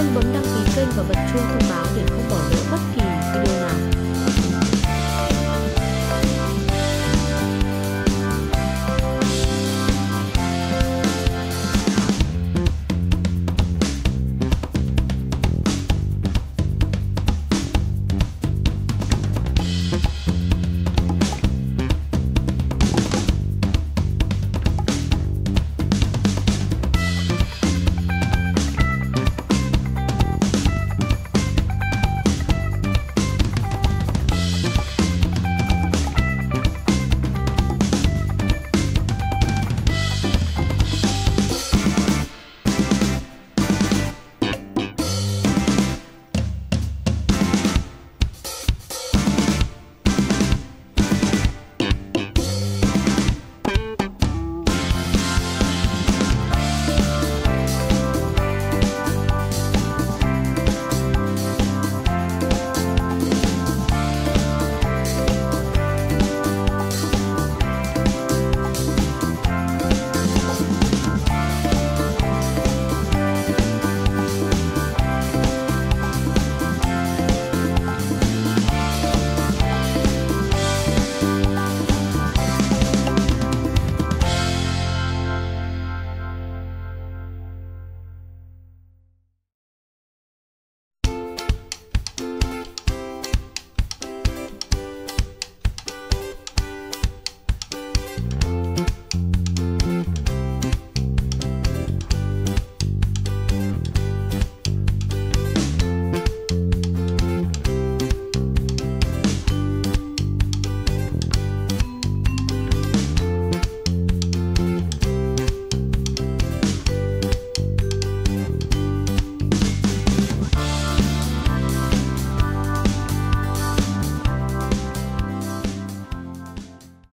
quên bấm đăng ký kênh và bật chuông thông báo để không bỏ lỡ bất kỳ